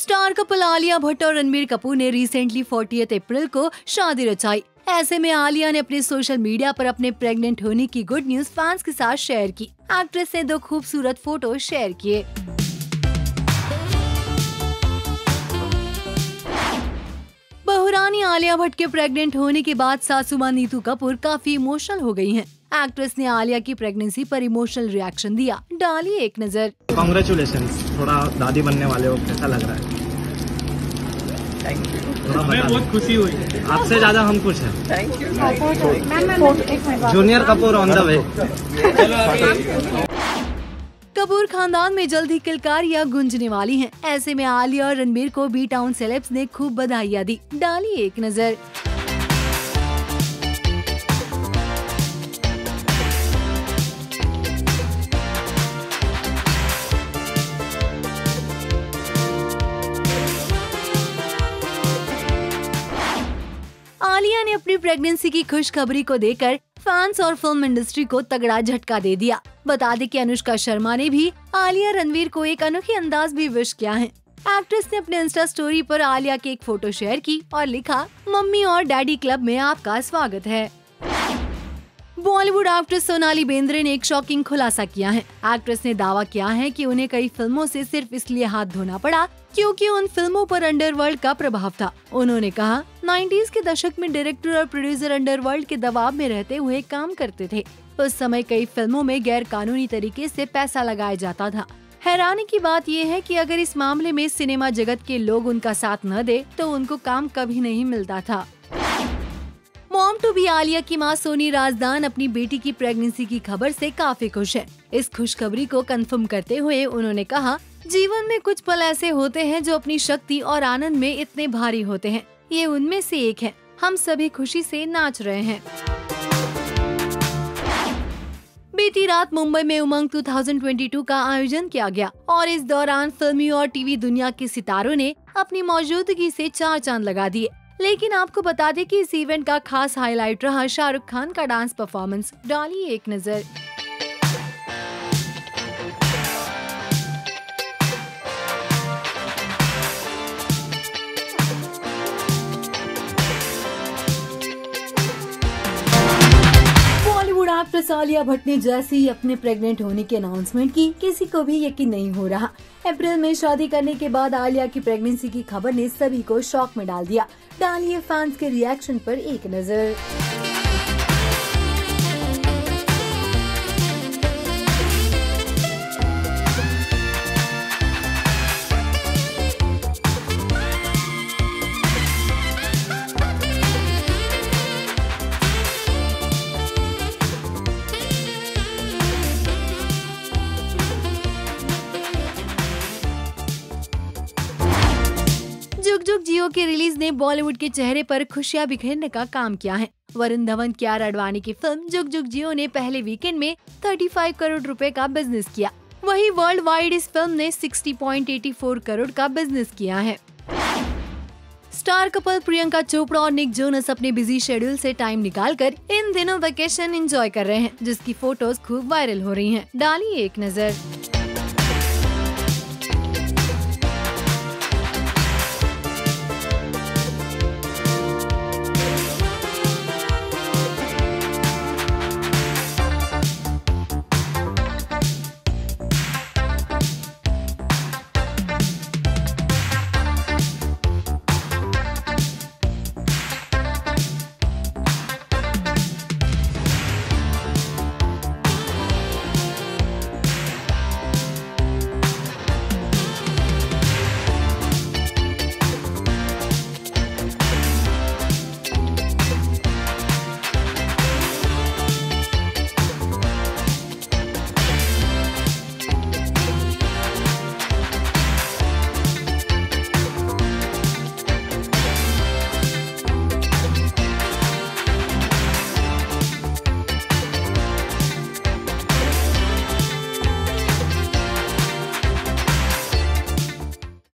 Star couple Alia Bhatt और रणबीर कपूर ने recently 40 अप्रैल को शादी रचाई। ऐसे में आलिया ने अपने सोशल मीडिया पर अपने प्रेग्नेंट होने की गुड न्यूज फैंस के साथ शेयर की। एक्ट्रेस ने 2 खूबसूरत फोटो शेयर किए। बहुरानी आलिया भट्ट के प्रेग्नेंट होने के बाद सासू मां नीतू कपूर काफी इमोशनल हो गई हैं। एक्ट्रेस ने आलिया की प्रेगनेंसी पर इमोशनल रिएक्शन दिया, डाली एक नजर। कांग्रेचुलेशन, थोड़ा दादी बनने वाले हो, कैसा लग रहा है? थैंक यू, हमें बहुत खुशी हुई, आपसे ज्यादा हम खुश हैं। Thank you. Junior Kapoor on the way. Kapoor खानदान में जल्द ही किलकारियां गूंजने वाली हैं। ऐसे में आलिया और रणबीर को बी टाउन सेलेब्स ने खूब बधाइयां दी, डाली एक नजर। आलिया ने अपनी प्रेगनेंसी की खुशखबरी को देकर फैंस और फिल्म इंडस्ट्री को तगड़ा झटका दे दिया। बता दें कि अनुष्का शर्मा ने भी आलिया रणवीर को एक अनोखे अंदाज भी विश किया है। एक्ट्रेस ने अपने इंस्टा स्टोरी पर आलिया की एक फोटो शेयर की और लिखा, मम्मी और डैडी क्लब में आपका स्वागत है। बॉलीवुड एक्ट्रेस सोनाली बेंद्रे ने एक शॉकिंग खुलासा किया है। एक्ट्रेस ने दावा किया है कि उन्हें कई फिल्मों से सिर्फ इसलिए हाथ धोना पड़ा क्योंकि उन फिल्मों पर अंडरवर्ल्ड का प्रभाव था। उन्होंने कहा, 90s के दशक में डायरेक्टर और प्रोड्यूसर अंडरवर्ल्ड के दबाव में रहते हुए काम करते थे। उस समय कई फिल्मों में गैर कानूनी तरीके से पैसा लगाया जाता था। हैरानी की बात ये है कि अगर इस मामले में सिनेमा जगत के लोग उनका साथ न दे तो उनको काम कभी नहीं मिलता था। मॉम टू बी आलिया की मां सोनी राजदान अपनी बेटी की प्रेगनेंसी की खबर से काफी खुश है। इस खुशखबरी को कंफर्म करते हुए उन्होंने कहा, जीवन में कुछ पल ऐसे होते हैं जो अपनी शक्ति और आनंद में इतने भारी होते हैं, ये उनमें से एक है। हम सभी खुशी से नाच रहे हैं। बीती रात मुंबई में उमंग 2022 का आयोजन किया गया और इस दौरान फिल्मी और टीवी दुनिया के सितारों ने अपनी मौजूदगी से 4 चांद लगा दिए। लेकिन आपको बता दें कि इस इवेंट का खास हाईलाइट रहा शाहरुख खान का डांस परफॉर्मेंस, डाली एक नजर। बॉलीवुड एक्ट्रेस आलिया भट्ट ने जैसे ही अपने प्रेग्नेंट होने की अनाउंसमेंट की, किसी को भी यकीन नहीं हो रहा। अप्रैल में शादी करने के बाद आलिया की प्रेगनेंसी की खबर ने सभी को शॉक में डाल दिया। डालिए फैंस के रिएक्शन पर एक नजर। जुग जुग जियो की रिलीज ने बॉलीवुड के चेहरे पर खुशियां बिखेरने का काम किया है। वरुण धवन, कियारा आडवाणी की फिल्म जुग जुग जियो ने पहले वीकेंड में 35 करोड़ रुपए का बिजनेस किया। वहीं वर्ल्ड वाइड इस फिल्म ने 60.84 करोड़ का बिजनेस किया है। स्टार कपल प्रियंका चोपड़ा और निक जोनस अपने बिजी शेड्यूल से टाइम निकालकर इन दिनों वेकेशन एंजॉय कर रहे हैं, जिसकी फोटोज खूब वायरल हो रही है, डाली एक नजर।